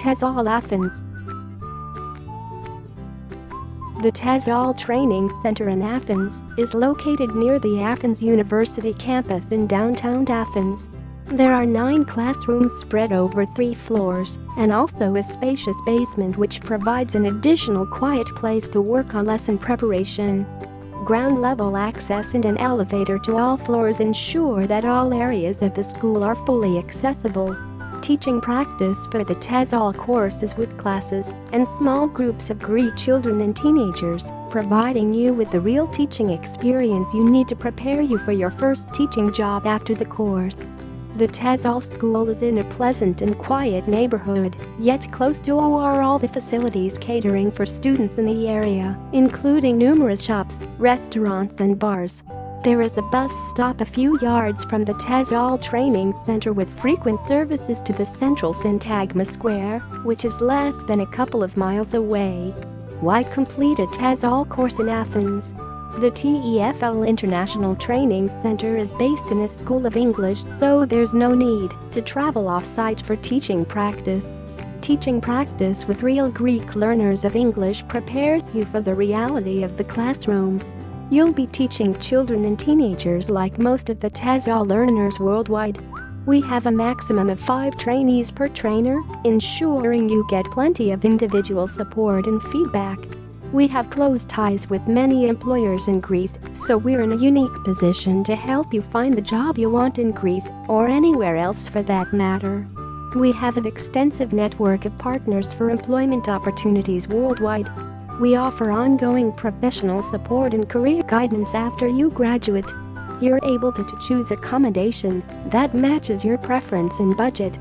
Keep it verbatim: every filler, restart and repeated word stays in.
TESOL Athens. The TESOL Training Center in Athens is located near the Athens University campus in downtown Athens. There are nine classrooms spread over three floors and also a spacious basement which provides an additional quiet place to work on lesson preparation. Ground level access and an elevator to all floors ensure that all areas of the school are fully accessible. Teaching practice for the TESOL course is with classes and small groups of Greek children and teenagers, providing you with the real teaching experience you need to prepare you for your first teaching job after the course. The TESOL school is in a pleasant and quiet neighborhood, yet close to are all the facilities catering for students in the area, including numerous shops, restaurants and bars. There is a bus stop a few yards from the TESOL Training Center with frequent services to the central Syntagma Square, which is less than a couple of miles away. Why complete a TESOL course in Athens? The T E F L International Training Center is based in a school of English, so there's no need to travel off-site for teaching practice. Teaching practice with real Greek learners of English prepares you for the reality of the classroom. You'll be teaching children and teenagers like most of the TESOL learners worldwide. We have a maximum of five trainees per trainer, ensuring you get plenty of individual support and feedback. We have close ties with many employers in Greece, so we're in a unique position to help you find the job you want in Greece, or anywhere else for that matter. We have an extensive network of partners for employment opportunities worldwide. We offer ongoing professional support and career guidance after you graduate. You're able to choose accommodation that matches your preference and budget.